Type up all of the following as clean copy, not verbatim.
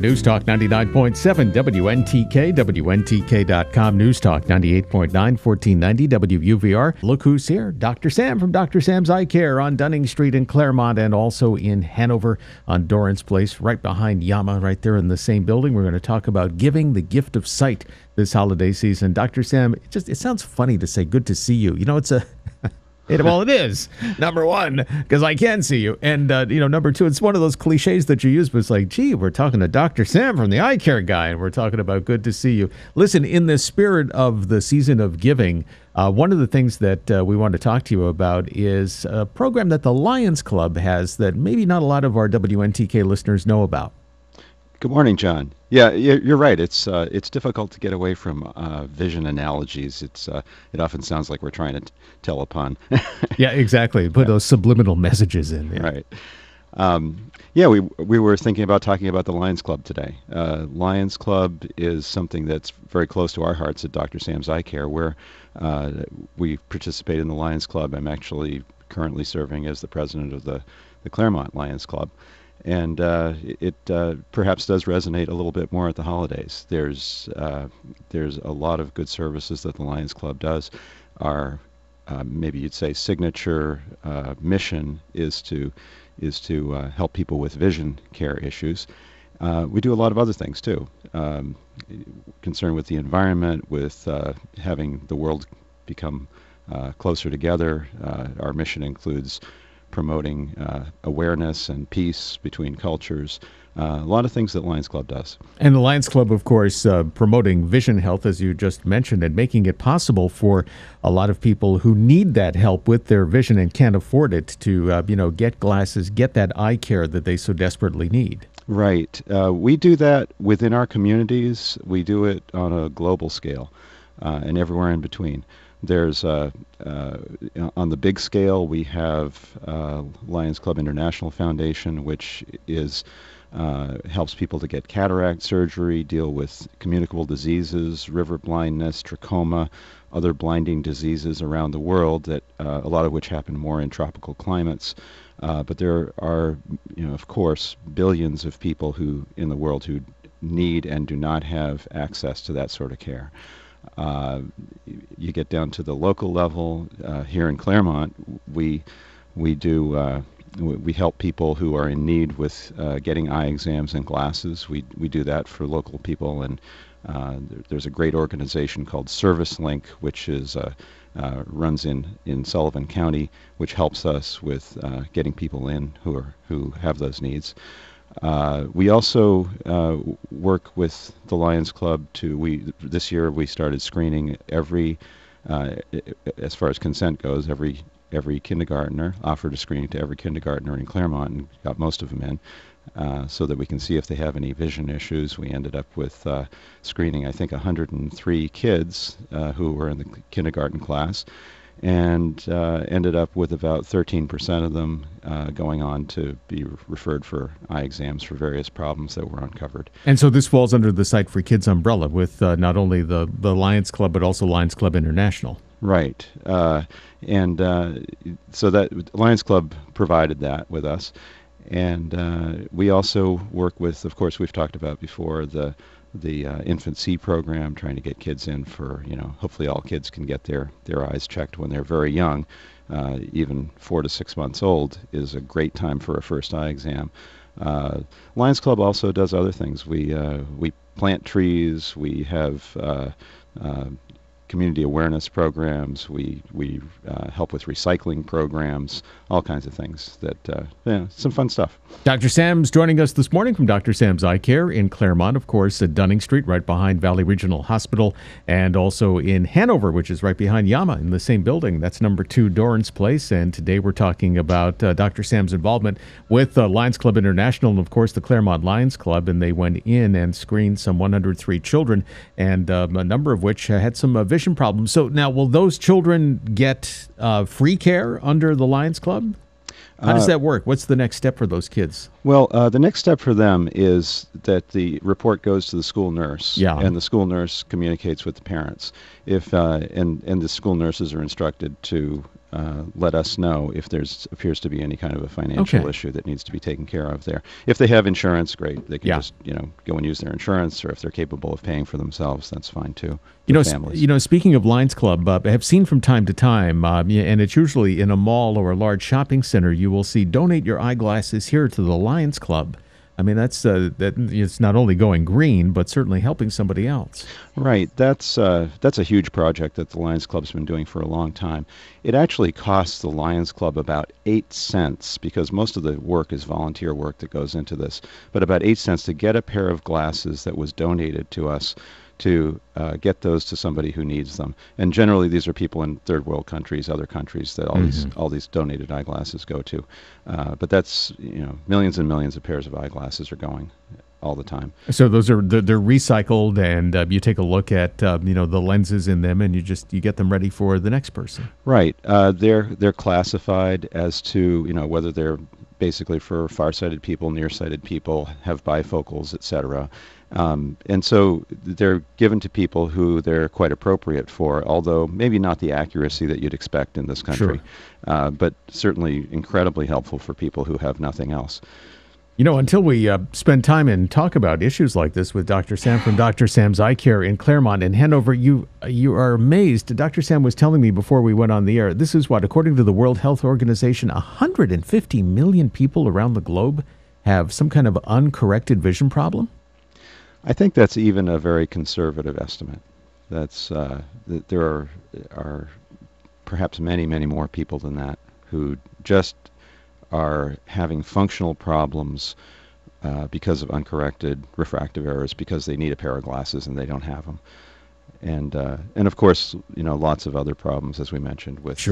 News Talk 99.7 WNTK, WNTK.com, News Talk 98.9, 1490 WUVR. Look who's here, Dr. Sam from Dr. Sam's Eye Care on Dunning Street in Claremont and also in Hanover on Dorrance Place, right behind Yama, right there in the same building. We're going to talk about giving the gift of sight this holiday season. Dr. Sam, it sounds funny to say good to see you. You know, it's a... Well, it is, number one, because I can see you. And, number two, it's one of those cliches that you use, but it's like, gee, we're talking to Dr. Sam from the Eye Care Guy, and we're talking about good to see you. Listen, in the spirit of the season of giving, one of the things that we want to talk to you about is a program that the Lions Club has that maybe not a lot of our WNTK listeners know about. Good morning, John. Yeah, you're right. It's difficult to get away from vision analogies. It often sounds like we're trying to tell a pun. Yeah, exactly. Put those subliminal messages in there. Right. We were thinking about talking about the Lions Club today. Lions Club is something that's very close to our hearts at Dr. Sam's Eye Care, where we participate in the Lions Club. I'm actually currently serving as the president of the Claremont Lions Club. And it perhaps does resonate a little bit more at the holidays. There's a lot of good services that the Lions Club does. Our maybe you'd say signature mission is to help people with vision care issues. We do a lot of other things too, concerned with the environment, with having the world become closer together. Our mission includes promoting awareness and peace between cultures. A lot of things that Lions Club does. And the Lions Club, of course, promoting vision health, as you just mentioned, and making it possible for a lot of people who need that help with their vision and can't afford it to, get glasses, get that eye care that they so desperately need. Right. We do that within our communities. We do it on a global scale and everywhere in between. There's on the big scale, we have Lions Club International Foundation, which is helps people to get cataract surgery, deal with communicable diseases, river blindness, trachoma, other blinding diseases around the world, that a lot of which happen more in tropical climates. But there are, of course, billions of people who in the world who need and do not have access to that sort of care. You get down to the local level. Here in Claremont, we help people who are in need with getting eye exams and glasses. We do that for local people, and there's a great organization called ServiceLink, which is runs in Sullivan County, which helps us with getting people in who have those needs. We also work with the Lions Club this year we started screening as far as consent goes, every kindergartner, offered a screening to every kindergartner in Claremont and got most of them in so that we can see if they have any vision issues. We ended up with screening, I think, 103 kids who were in the kindergarten class, and ended up with about 13% of them going on to be referred for eye exams for various problems that were uncovered. And so this falls under the Sight for Kids umbrella with not only the Lions Club, but also Lions Club International. Right. So that Lions Club provided that with us. And we also work with, of course, we've talked about before, the Infant C program, trying to get kids in for, hopefully all kids can get their eyes checked when they're very young. Even 4 to 6 months old is a great time for a first eye exam. Lions Club also does other things. We plant trees. We have community awareness programs. We help with recycling programs, all kinds of things that, some fun stuff. Dr. Sam's joining us this morning from Dr. Sam's Eye Care in Claremont, of course, at Dunning Street, right behind Valley Regional Hospital, and also in Hanover, which is right behind Yama in the same building. That's number 2 Dorrance Place. And today we're talking about Dr. Sam's involvement with Lions Club International and, of course, the Claremont Lions Club. And they went in and screened some 103 children, and a number of which had some vision problems. So now, will those children get free care under the Lions Club? How does that work? What's the next step for those kids? Well, the next step for them is that the report goes to the school nurse, and the school nurse communicates with the parents. If and the school nurses are instructed to let us know if there's appears to be any kind of a financial issue that needs to be taken care of there. If they have insurance, great. They can just, go and use their insurance, or if they're capable of paying for themselves, that's fine too. Speaking of Lions Club, I have seen from time to time, and it's usually in a mall or a large shopping center, you will see donate your eyeglasses here to the Lions Club. I mean, that it's not only going green, but certainly helping somebody else. Right. That's a huge project that the Lions Club's been doing for a long time. It actually costs the Lions Club about 8 cents, because most of the work is volunteer work that goes into this, but about 8 cents to get a pair of glasses that was donated to us to get those to somebody who needs them. And generally, these are people in third world countries, other countries that all these donated eyeglasses go to. But that's, millions and millions of pairs of eyeglasses are going all the time. So those are, they're recycled, and you take a look at, the lenses in them, and you get them ready for the next person. Right. They're classified as to, whether they're basically for farsighted people, nearsighted people, have bifocals, etc. And so they're given to people who they're quite appropriate for, although maybe not the accuracy that you'd expect in this country, but certainly incredibly helpful for people who have nothing else. Until we spend time and talk about issues like this with Dr. Sam from Dr. Sam's Eye Care in Claremont and Hanover, you are amazed. Dr. Sam was telling me before we went on the air, this is what, according to the World Health Organization, 150 million people around the globe have some kind of uncorrected vision problem? I think that's even a very conservative estimate. That's there are perhaps many, many more people than that who just are having functional problems because of uncorrected refractive errors, because they need a pair of glasses and they don't have them. And of course, lots of other problems, as we mentioned, with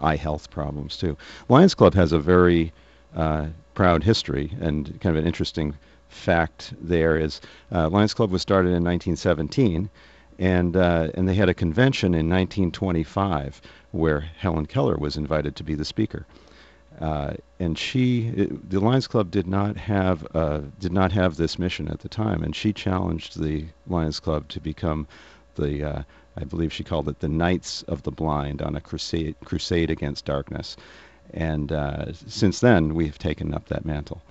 eye health problems too. Lions Club has a very proud history, and kind of an interesting fact there is Lions Club was started in 1917, and they had a convention in 1925 where Helen Keller was invited to be the speaker. And the Lions Club did not have this mission at the time, and she challenged the Lions Club to become the I believe she called it the Knights of the Blind, on a crusade against darkness. And since then, we have taken up that mantle.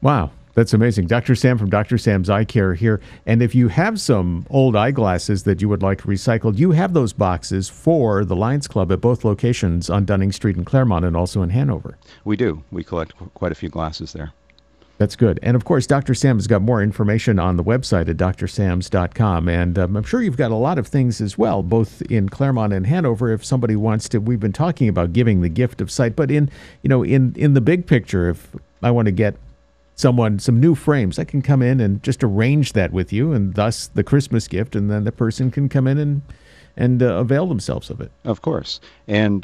Wow. That's amazing. Dr. Sam from Dr. Sam's Eye Care here. And if you have some old eyeglasses that you would like recycled, you have those boxes for the Lions Club at both locations on Dunning Street in Claremont and also in Hanover. We do. We collect quite a few glasses there. That's good. And of course, Dr. Sam has got more information on the website at drsams.com. And I'm sure you've got a lot of things as well, both in Claremont and Hanover. If somebody wants to, we've been talking about giving the gift of sight, but in the big picture, if I want to get someone some new frames, I can come in and just arrange that with you, and thus the Christmas gift, and then the person can come in and avail themselves of it. Of course. And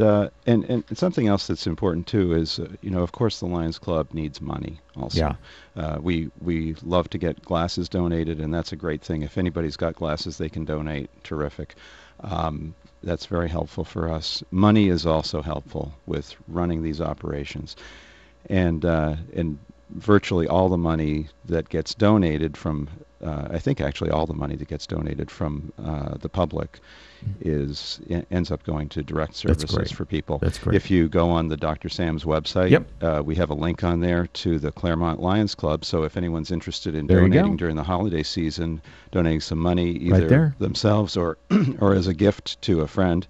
something else that's important too is of course the Lions Club needs money also. We love to get glasses donated, and that's a great thing. If anybody's got glasses they can donate, terrific. That's very helpful for us. Money is also helpful with running these operations. And virtually all the money that gets donated from, I think actually all the money that gets donated from the public ends up going to direct services for people. That's great. If you go on the Dr. Sam's website, we have a link on there to the Claremont Lions Club. So if anyone's interested in donating during the holiday season, donating some money either themselves or as a gift to a friend,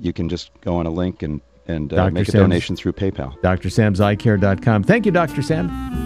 you can just go on a link and make a donation through PayPal. DrSamsEyeCare.com. Thank you, Dr. Sam.